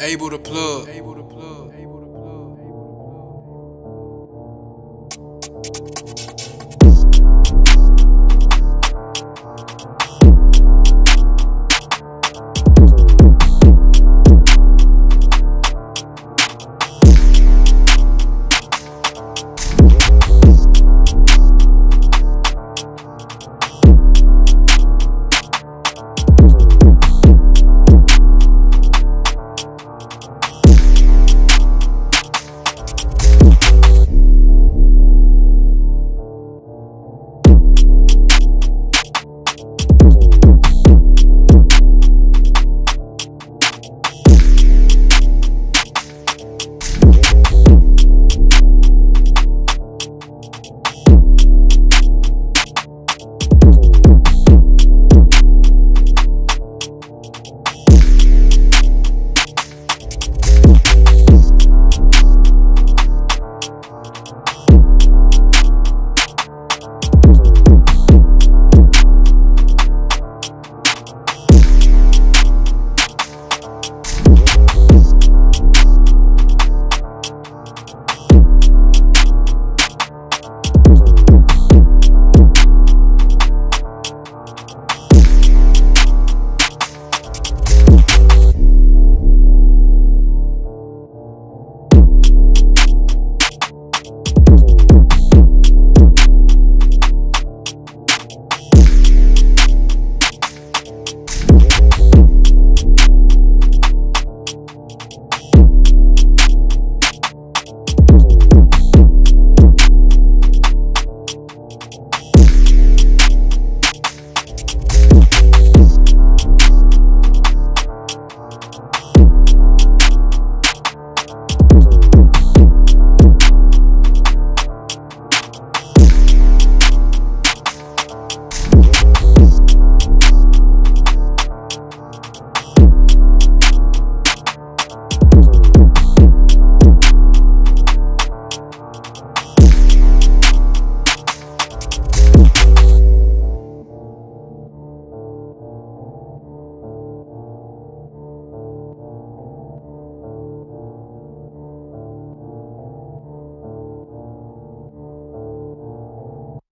AbelThePlug.